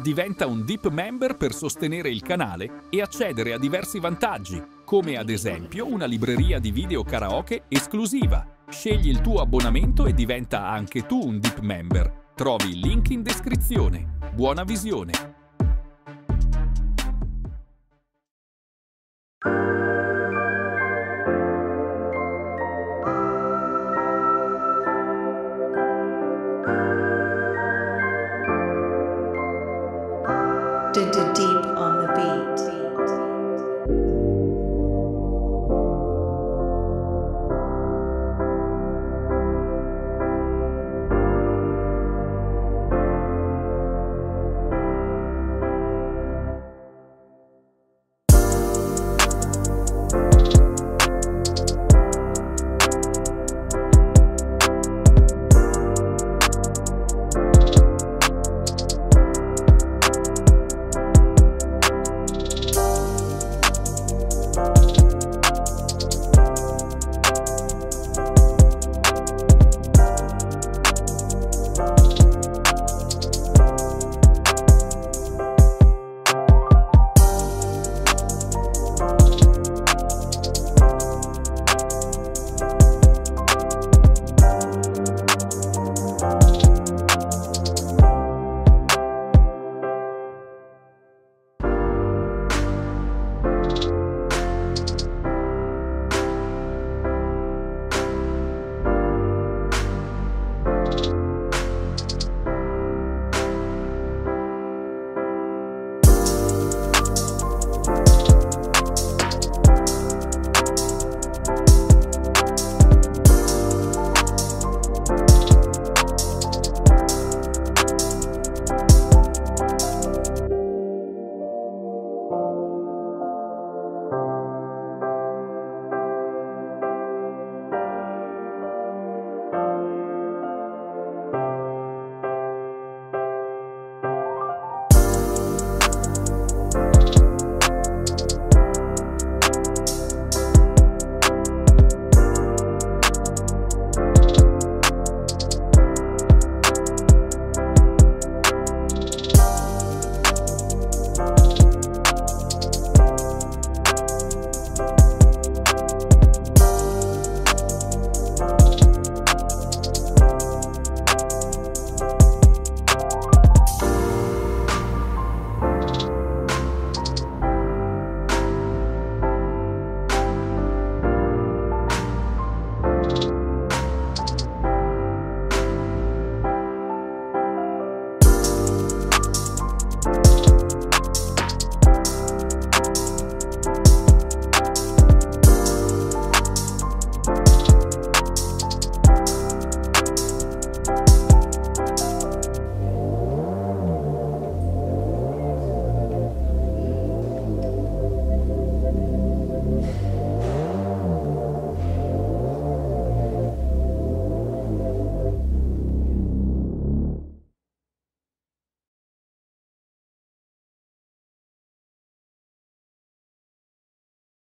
Diventa un Deep Member per sostenere il canale e accedere a diversi vantaggi, come ad esempio una libreria di video karaoke esclusiva. Scegli il tuo abbonamento e diventa anche tu un Deep Member. Trovi il link in descrizione. Buona visione!